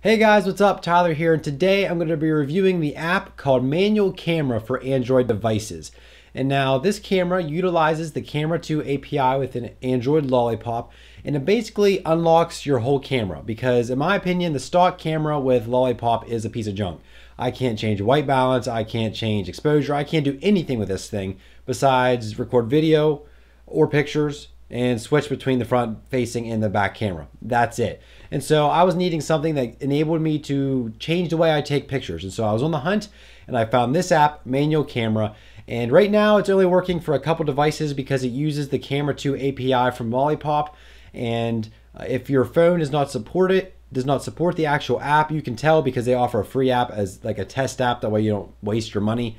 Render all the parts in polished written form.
Hey guys, what's up? Tyler here, and today I'm going to be reviewing the app called Manual Camera for Android devices. And now this camera utilizes the Camera2 API within Android Lollipop, and it basically unlocks your whole camera because in my opinion, the stock camera with Lollipop is a piece of junk. I can't change white balance, I can't change exposure, I can't do anything with this thing besides record video or pictures and switch between the front facing and the back camera. That's it. And so I was needing something that enabled me to change the way I take pictures. And so I was on the hunt and I found this app, Manual Camera. And right now it's only working for a couple devices because it uses the Camera2 API from Lollipop. And if your phone does not support the actual app, you can tell because they offer a free app as like a test app, that way you don't waste your money.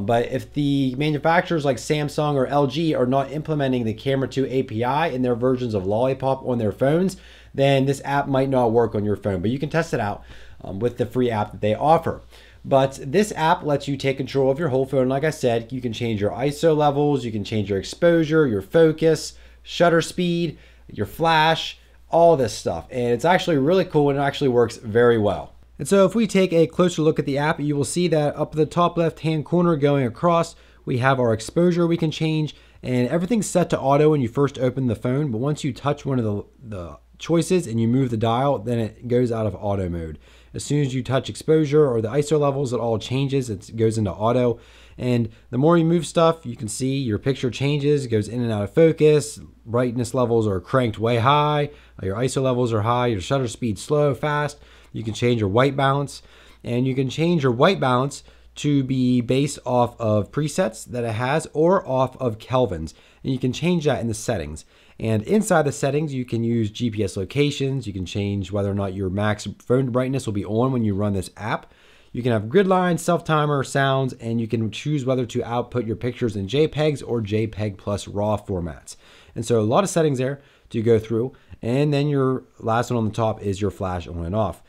But if the manufacturers like Samsung or LG are not implementing the Camera2 API in their versions of Lollipop on their phones, then this app might not work on your phone, but you can test it out with the free app that they offer. But this app lets you take control of your whole phone. Like I said, you can change your ISO levels, you can change your exposure, your focus, shutter speed, your flash, all this stuff. And it's actually really cool and it actually works very well. And so if we take a closer look at the app, you will see that up in the top left-hand corner going across, we have our exposure we can change, and everything's set to auto when you first open the phone. But once you touch one of the choices and you move the dial, then it goes out of auto mode. As soon as you touch exposure or the ISO levels, it all changes, it goes into auto. And the more you move stuff, you can see your picture changes, goes in and out of focus, brightness levels are cranked way high, your ISO levels are high, your shutter speed slow, fast. You can change your white balance, and you can change your white balance to be based off of presets that it has or off of Kelvins, and you can change that in the settings. And inside the settings, you can use GPS locations, you can change whether or not your max phone brightness will be on when you run this app. You can have grid lines, self-timer, sounds, and you can choose whether to output your pictures in JPEGs or JPEG plus RAW formats. And so a lot of settings there to go through, and then your last one on the top is your flash on and off.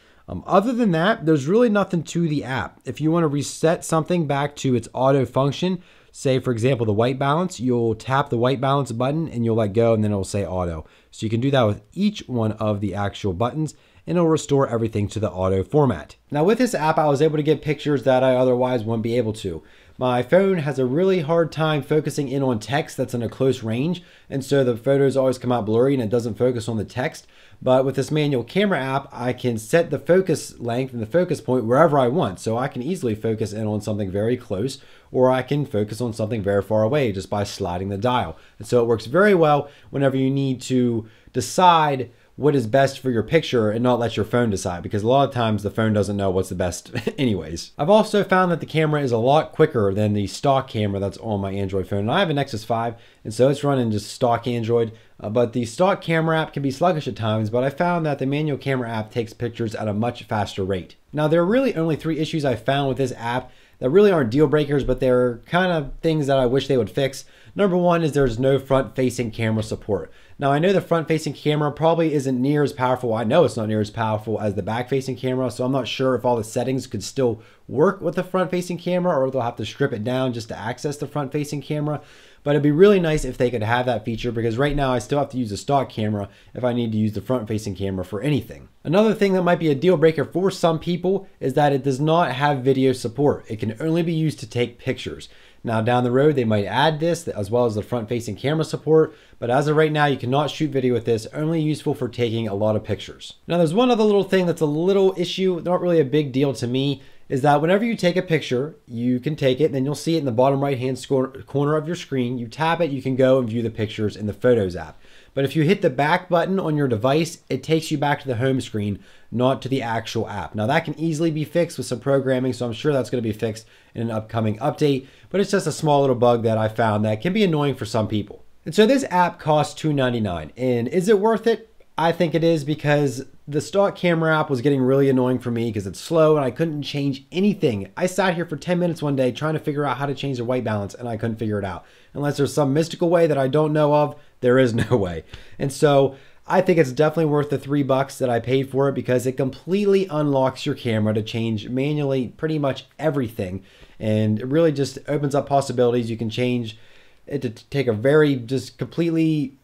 Other than that, there's really nothing to the app. If you want to reset something back to its auto function, say for example the white balance, you'll tap the white balance button and you'll let go and then it'll say auto. So you can do that with each one of the actual buttons and it'll restore everything to the auto format. Now with this app, I was able to get pictures that I otherwise wouldn't be able to. My phone has a really hard time focusing in on text that's in a close range, and so the photos always come out blurry and it doesn't focus on the text. But with this Manual Camera app, I can set the focus length and the focus point wherever I want, so I can easily focus in on something very close, or I can focus on something very far away just by sliding the dial. And so it works very well whenever you need to decide what is best for your picture and not let your phone decide, because a lot of times the phone doesn't know what's the best anyways. I've also found that the camera is a lot quicker than the stock camera that's on my Android phone. And I have a Nexus 5, and so it's running just stock Android, but the stock camera app can be sluggish at times, but I found that the Manual Camera app takes pictures at a much faster rate. Now there are really only three issues I found with this app that really aren't deal breakers, but they're kind of things that I wish they would fix. Number one is there's no front-facing camera support. Now I know the front-facing camera probably isn't near as powerful. I know it's not near as powerful as the back-facing camera, so I'm not sure if all the settings could still work with the front-facing camera or they'll have to strip it down just to access the front-facing camera. But it'd be really nice if they could have that feature, because right now I still have to use a stock camera if I need to use the front-facing camera for anything. Another thing that might be a deal breaker for some people is that it does not have video support. It can only be used to take pictures. Now down the road, they might add this as well as the front-facing camera support, but as of right now, you cannot shoot video with this, only useful for taking a lot of pictures. Now there's one other little thing that's a little issue, not really a big deal to me, is that whenever you take a picture, you can take it and then you'll see it in the bottom right-hand corner of your screen. You tap it, you can go and view the pictures in the Photos app. But if you hit the back button on your device, it takes you back to the home screen, not to the actual app. Now that can easily be fixed with some programming, so I'm sure that's going to be fixed in an upcoming update, but it's just a small little bug that I found that can be annoying for some people. And so this app costs $2.99, and is it worth it? I think it is, because the stock camera app was getting really annoying for me because it's slow and I couldn't change anything. I sat here for 10 minutes one day trying to figure out how to change the white balance and I couldn't figure it out. Unless there's some mystical way that I don't know of, there is no way. And so I think it's definitely worth the $3 that I paid for it, because it completely unlocks your camera to change manually pretty much everything. And it really just opens up possibilities. You can change it to take a very just completely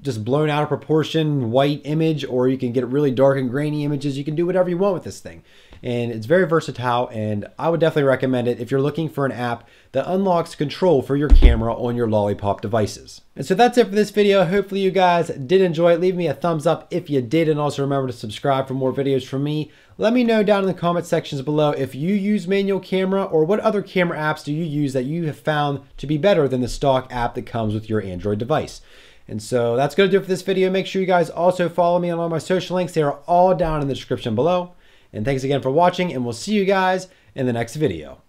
just blown out of proportion white image, or you can get really dark and grainy images. You can do whatever you want with this thing. And it's very versatile, and I would definitely recommend it if you're looking for an app that unlocks control for your camera on your Lollipop devices. And so that's it for this video. Hopefully you guys did enjoy it. Leave me a thumbs up if you did, and also remember to subscribe for more videos from me. Let me know down in the comment sections below if you use Manual Camera, or what other camera apps do you use that you have found to be better than the stock app that comes with your Android device. And so that's gonna do it for this video. Make sure you guys also follow me on all my social links. They are all down in the description below. And thanks again for watching, and we'll see you guys in the next video.